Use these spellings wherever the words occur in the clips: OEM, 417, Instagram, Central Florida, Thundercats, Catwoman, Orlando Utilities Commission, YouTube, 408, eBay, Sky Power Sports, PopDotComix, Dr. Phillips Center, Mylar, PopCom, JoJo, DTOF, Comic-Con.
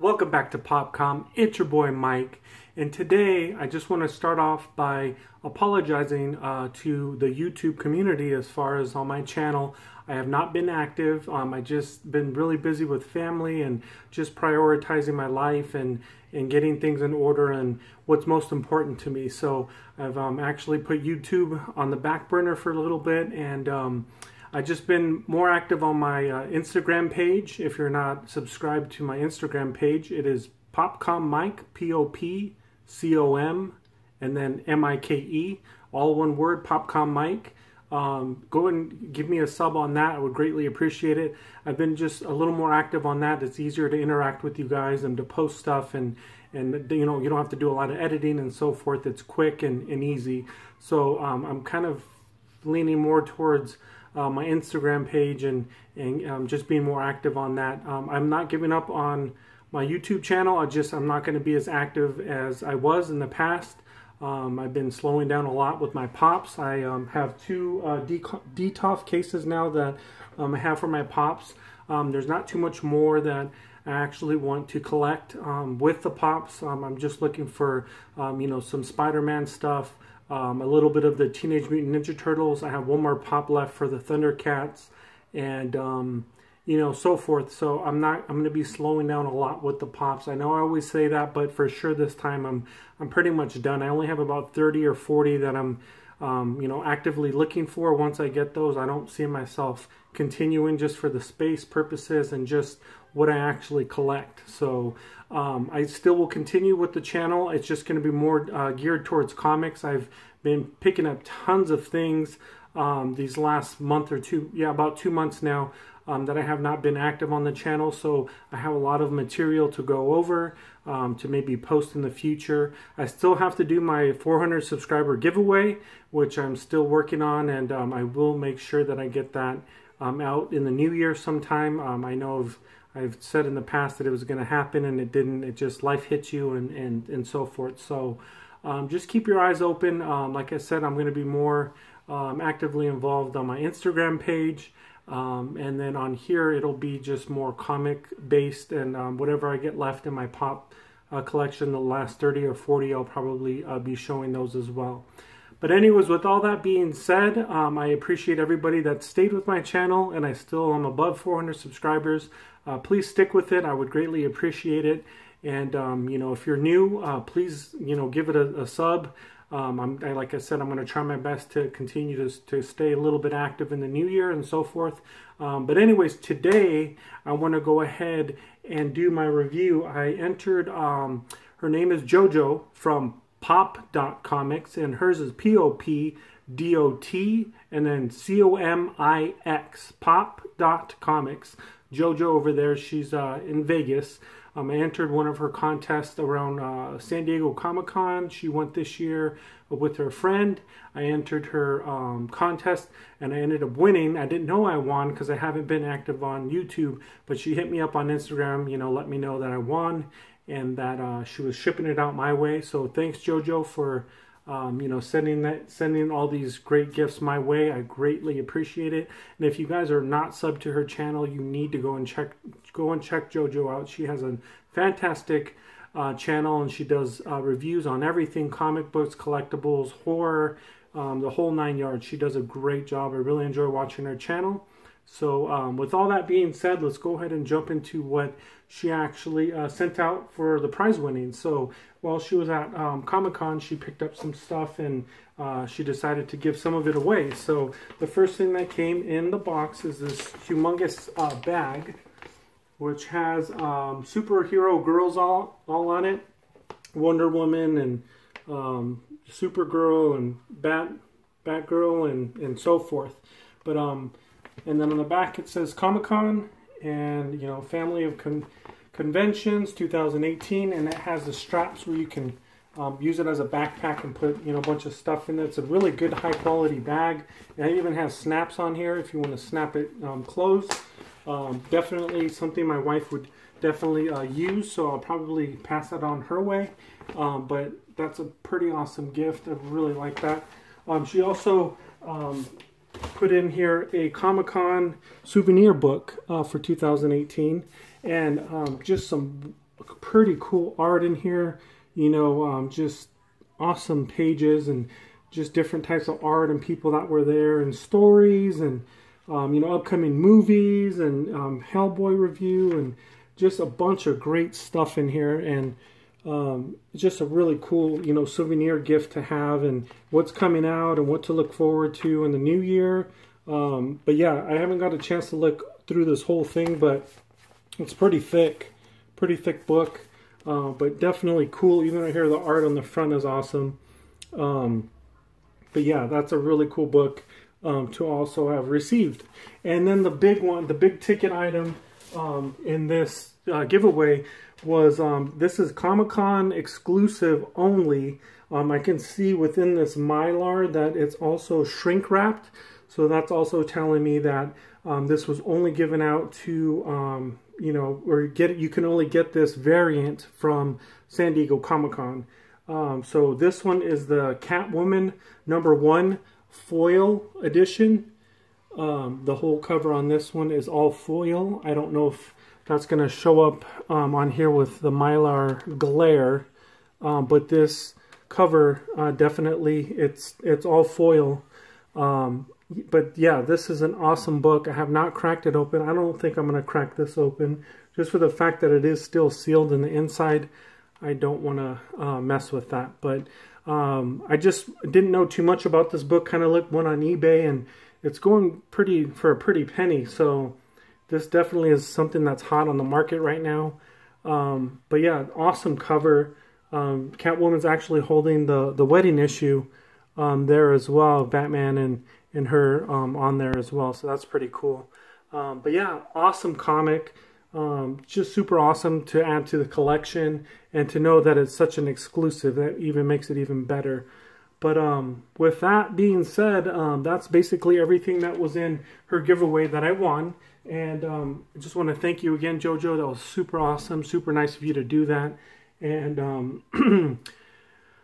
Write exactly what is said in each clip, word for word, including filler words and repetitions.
Welcome back to PopCom. It's your boy Mike, and today I just want to start off by apologizing uh, to the YouTube community. As far as on my channel, I have not been active. Um, I just been really busy with family and just prioritizing my life and and getting things in order and what's most important to me. So I've um, actually put YouTube on the back burner for a little bit, and um, I've just been more active on my uh, Instagram page. If you're not subscribed to my Instagram page, it is PopCom Mike, P O P C O M, and then M I K E, all one word, PopCom Mike. Um, go and give me a sub on that. I would greatly appreciate it. I've been just a little more active on that. It's easier to interact with you guys and to post stuff, and and you know, you don't have to do a lot of editing and so forth. It's quick and, and easy. So um, I'm kind of leaning more towards Uh, my Instagram page and, and um, just being more active on that. Um, I'm not giving up on my YouTube channel. I just, I'm not going to be as active as I was in the past. Um, I've been slowing down a lot with my pops. I um, have two uh, D T O F cases now that um, I have for my pops. Um, there's not too much more that I actually want to collect um, with the pops. Um, I'm just looking for, um, you know, some Spider-Man stuff. Um, a little bit of the Teenage Mutant Ninja Turtles. I have one more pop left for the Thundercats, and um, you know, so forth. So I'm not. I'm going to be slowing down a lot with the pops. I know I always say that, but for sure this time I'm I'm pretty much done. I only have about thirty or forty that I'm um, you know, actively looking for. Once I get those, I don't see myself continuing just for the space purposes and just what I actually collect. So um, I still will continue with the channel. It's just going to be more uh, geared towards comics. I've been picking up tons of things um, these last month or two, yeah, about two months now, um, that I have not been active on the channel. So I have a lot of material to go over, um, to maybe post in the future. I still have to do my four hundred subscriber giveaway, which I'm still working on, and um, I will make sure that I get that um, out in the new year sometime. Um, I know of I've said in the past that it was going to happen, and it didn't. It just, life hits you and, and, and so forth. So um, just keep your eyes open. Um, like I said, I'm going to be more um, actively involved on my Instagram page. Um, and then on here, it'll be just more comic-based, and um, whatever I get left in my pop uh, collection, the last thirty or forty, I'll probably uh, be showing those as well. But anyways, with all that being said, um, I appreciate everybody that stayed with my channel, and I still am above four hundred subscribers. Uh, please stick with it. I would greatly appreciate it. And, um, you know, if you're new, uh, please, you know, give it a, a sub. Um, I'm, I, like I said, I'm going to try my best to continue to, to stay a little bit active in the new year and so forth. Um, but anyways, today I want to go ahead and do my review. I entered, um, her name is JoJo from Pop dot Comix, and hers is P O P D O T and then C O M I X, Pop dot Comix. JoJo over there, she's uh, in Vegas. Um, I entered one of her contests around uh, San Diego Comic-Con. She went this year with her friend. I entered her um, contest, and I ended up winning. I didn't know I won because I haven't been active on YouTube, but she hit me up on Instagram, you know, let me know that I won, and that uh, she was shipping it out my way. So thanks, JoJo, for um, you know, sending that, sending all these great gifts my way. I greatly appreciate it. And if you guys are not subbed to her channel, you need to go and check go and check JoJo out. She has a fantastic uh, channel, and she does uh, reviews on everything: comic books, collectibles, horror, um, the whole nine yards. She does a great job. I really enjoy watching her channel. So um, with all that being said, let's go ahead and jump into what she actually uh, sent out for the prize winning. So while she was at um, Comic-Con, she picked up some stuff, and uh, she decided to give some of it away. So the first thing that came in the box is this humongous uh, bag, which has um, superhero girls all, all on it. Wonder Woman and um, Supergirl and Bat, Batgirl and, and so forth. But um. And then on the back it says Comic-Con, and you know, family of con conventions two thousand eighteen, and it has the straps where you can um, use it as a backpack and put, you know, a bunch of stuff in it. It's a really good high quality bag, and it even has snaps on here if you want to snap it um, closed. Um, definitely something my wife would definitely uh, use, so I'll probably pass that on her way. Um, but that's a pretty awesome gift. I really like that. Um, she also um, put in here a Comic-Con souvenir book uh, for two thousand eighteen, and um, just some pretty cool art in here, you know, um, just awesome pages and just different types of art and people that were there and stories and, um, you know, upcoming movies and um, Hellboy review and just a bunch of great stuff in here. And um, just a really cool, you know, souvenir gift to have and what's coming out and what to look forward to in the new year. Um, but yeah, I haven't got a chance to look through this whole thing, but it's pretty thick, pretty thick book, uh, but definitely cool. Even right here, the art on the front is awesome. Um, but yeah, that's a really cool book um, to also have received. And then the big one, the big ticket item um, in this uh, giveaway was, um, this is Comic-Con exclusive only. Um, I can see within this Mylar that it's also shrink wrapped. So that's also telling me that um, this was only given out to, um, you know, or get you can only get this variant from San Diego Comic-Con. Um, so this one is the Catwoman number one foil edition. Um, the whole cover on this one is all foil. I don't know if that's going to show up um, on here with the Mylar glare, um, but this cover uh, definitely it's it's all foil. Um, But yeah, this is an awesome book. I have not cracked it open. I don't think I'm going to crack this open. Just for the fact that it is still sealed in the inside, I don't want to uh, mess with that. But um, I just didn't know too much about this book. Kind of looked one on eBay, and it's going pretty for a pretty penny. So this definitely is something that's hot on the market right now. Um, but yeah, awesome cover. Um, Catwoman's actually holding the, the wedding issue um, there as well. Batman and... and her um, on there as well, so that's pretty cool. Um, but yeah, awesome comic, um, just super awesome to add to the collection, and to know that it's such an exclusive, that even makes it even better. But um, with that being said, um, that's basically everything that was in her giveaway that I won. And um, I just want to thank you again, JoJo. That was super awesome, super nice of you to do that. And um,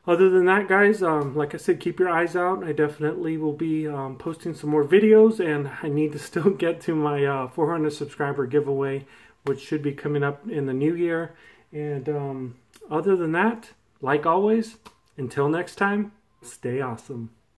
other than that, guys, um, like I said, keep your eyes out. I definitely will be um, posting some more videos, and I need to still get to my uh, four hundred subscriber giveaway, which should be coming up in the new year. And um, other than that, like always, until next time, stay awesome.